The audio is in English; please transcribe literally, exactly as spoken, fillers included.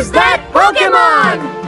Who's That Pokemon?